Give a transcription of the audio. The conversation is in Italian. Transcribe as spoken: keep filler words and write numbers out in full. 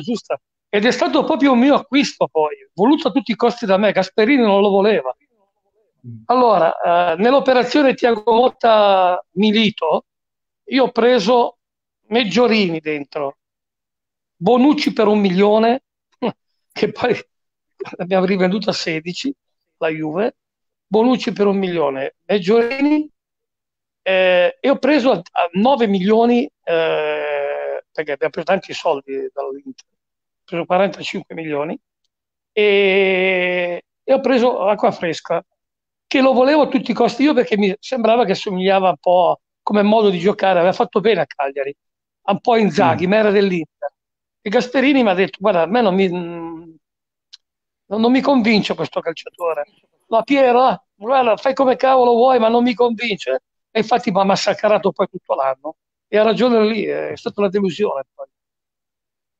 giusta, ed è stato proprio un mio acquisto, poi voluto a tutti i costi da me. Gasperini non lo voleva. Allora, eh, nell'operazione Tiago Motta Milito io ho preso Meggiorini dentro, Bonucci per un milione, che poi l'abbiamo rivenduto a sedici la Juve. Bonucci per un milione, Meggiorini, eh, e ho preso a, a nove milioni, eh, perché abbiamo preso tanti soldi dall'Inter, ho preso quarantacinque milioni, e, e ho preso Acquafresca, che lo volevo a tutti i costi io, perché mi sembrava che somigliava un po' come modo di giocare, aveva fatto bene a Cagliari, un po' in Zaghi, mm. ma era dell'Inter. E Gasperini mi ha detto: guarda, a me non mi, non mi convince questo calciatore. La Piero, guarda, fai come cavolo vuoi, ma non mi convince. E infatti mi ha massacrato poi tutto l'anno, e ha ragione lì, è stata una delusione poi.